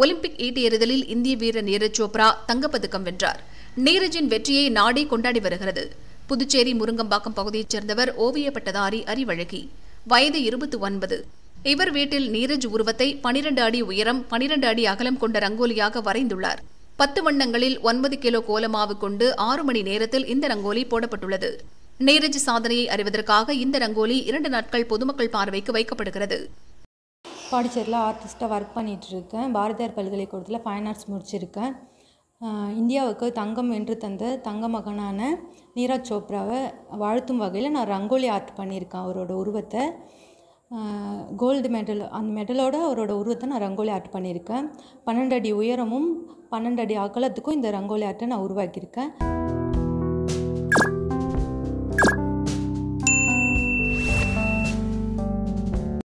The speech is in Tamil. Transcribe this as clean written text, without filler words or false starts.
ஒலிம்பிக் ஈட்டியெறிதலில் இந்திய வீரர் नीरज चोपड़ा தங்கப்பதக்கம் வென்றார். நீரஜின் வெற்றியை நாடே கொண்டாடி வருகிறது. புதுச்சேரி முருங்கம்பாக்கம் பகுதியைச் சேர்ந்தவர் ஓவியப்பட்டதாரி அறிவழகி. வயது 29. இவர் வீட்டில் नीरज உருவத்தை 12 அடி உயரம் 12 அடி அகலம் கொண்ட ரங்கோலியாக வரைந்துள்ளார். 10 வண்ணங்களில் 9 கிலோ கோலமாவு கொண்டு 6 மணி நேரத்தில் இந்த ரங்கோலி போடப்பட்டுள்ளது. नीरज சாதனையை அறிவதற்காக இந்த ரங்கோலி 2 நாட்கள் பொதுமக்கள் பார்வைக்கு வைக்கப்படுகிறது. பாடிச்சேரியில் ஆர்டிஸ்ட்டாக ஒர்க் பண்ணிகிட்ருக்கேன். பாரதியார் பல்கலைக்கழகத்தில் ஃபைன் ஆர்ட்ஸ் முடிச்சிருக்கேன். இந்தியாவுக்கு தங்கம் வென்று தந்த தங்க மகனான नीरज चोपड़ाவை வாழ்த்தும் வகையில் நான் ரங்கோலி ஆர்ட் பண்ணியிருக்கேன். அவரோட உருவத்தை கோல்டு மெடல் அந்த மெடலோட அவரோட உருவத்தை நான் ரங்கோலி ஆர்ட் பண்ணியிருக்கேன். 12 அடி உயரமும் 12 அடி அகலத்துக்கும் இந்த ரங்கோலி ஆர்ட்டை நான் உருவாக்கியிருக்கேன்.